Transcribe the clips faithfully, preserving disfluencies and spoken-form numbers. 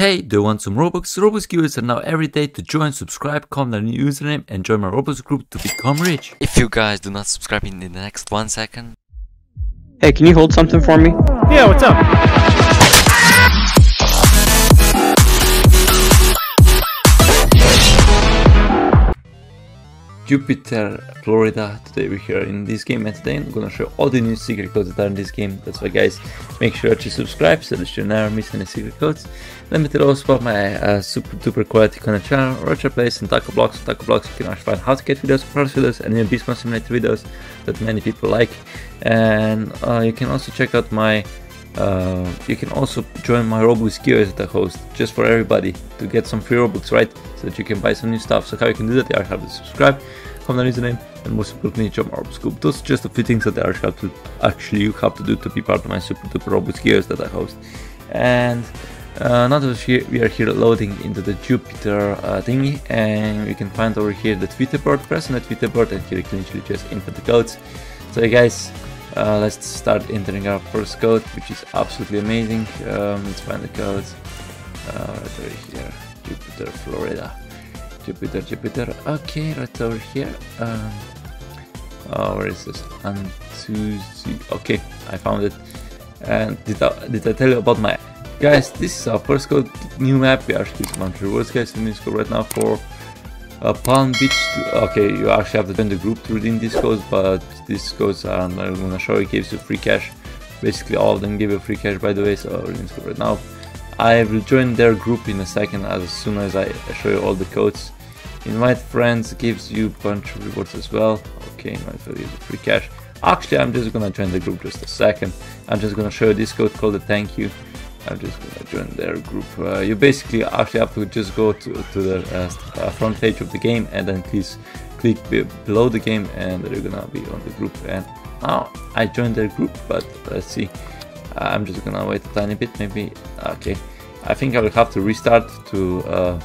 Hey, do you want some Robux? Robux giveaways are now every day. To join, subscribe, comment a new username and join my Robux group to become rich. If you guys do not subscribe in the next one second. Hey, can you hold something for me? Yeah, what's up? Jupiter Florida. Today we're here in this game, and today I'm gonna show all the new secret codes that are in this game. That's why, guys, make sure that you subscribe so that you never miss any secret codes. Let me tell you also about my uh, super duper quality content channel, RedTritePlays and TacoBlox. TacoBlox, you can also find how to get videos, product videos, and new Beastmaster Simulator videos that many people like. And uh, you can also check out my. Uh, you can also join my Robux giveaways that I host just for everybody to get some free Robux, right? So that you can buy some new stuff. So how you can do that? You have to subscribe, comment a username, and most importantly, join RobuxCoop. Those are just a few things that I have to actually you have to do to be part of my super duper Robux giveaways that I host. And uh, now that we, we are here loading into the Jupiter uh, thingy, and you can find over here the Twitter board. Press on the Twitter board, and here you can literally just enter the codes. So, guys. Uh, let's start entering our first code, which is absolutely amazing. Um, let's find the codes. Uh, right over here, Jupiter, Florida. Jupiter, Jupiter. Okay, right over here. Um, oh, where is this? Antuzi. Okay, I found it. And did I, did I tell you about my guys? This is our first code, new map. We actually want to rewards, guys. In this code right now for. Uh, Palm Beach to, okay, you actually have to join the group to redeem these codes, but these codes are not gonna show you, gives you free cash. Basically all of them give you free cash, by the way, so redeem code right now. I will join their group in a second as soon as I show you all the codes. Invite friends gives you a bunch of rewards as well. Okay, invite friends gives you free cash. Actually, I'm just gonna join the group just a second. I'm just gonna show you this code called the thank you. I'm just gonna join their group. Uh, you basically actually have to just go to, to the uh, front page of the game and then please click below the game and you're gonna be on the group. And now oh, I joined their group, but let's see. I'm just gonna wait a tiny bit, maybe. Okay, I think I will have to restart to uh,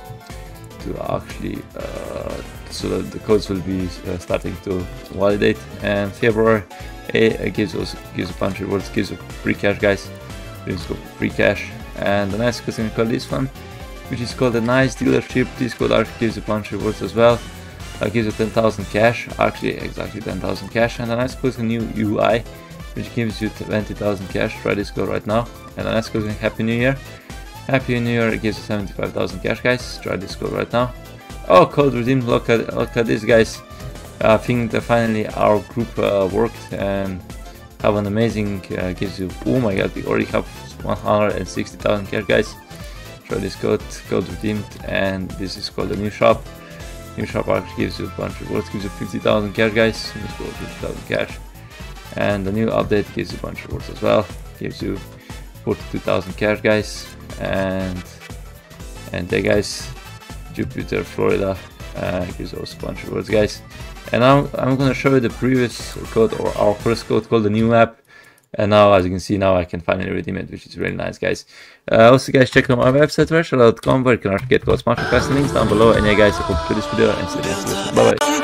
to actually uh, so that the codes will be uh, starting to validate. And February A gives us gives a bunch of rewards, gives a free cash, guys. Let's go for free cash. And the next code I'm gonna call this one, which is called a nice dealership. This code actually gives you a bunch of rewards as well. Uh, gives you ten thousand cash, actually exactly ten thousand cash. And the next code is a new U I, which gives you twenty thousand cash. Try this code right now. And the next code is Happy New Year. Happy New Year gives you seventy-five thousand cash, guys. Try this code right now. Oh, code redeemed. Look at look at this, guys. I think that finally our group uh, worked and. Have an amazing uh, gives you. Oh my god, we already have one hundred sixty thousand cash, guys. Try this code, code redeemed, and this is called a new shop. New shop actually gives you a bunch of rewards, gives you fifty thousand cash, guys. Let's go fifty thousand cash, and the new update gives you a bunch of rewards as well. Gives you forty-two thousand cash, guys, and and there, guys, Jupiter, Florida uh, gives also a bunch of rewards, guys. And now I'm gonna show you the previous code or our first code called the new map. And now, as you can see, now I can finally redeem it, which is really nice, guys. Uh, also, guys, check out my website, redtrite dot com, where you can get codes, much faster links down below. And yeah, guys, I hope you enjoyed this video and see you next time. Bye bye.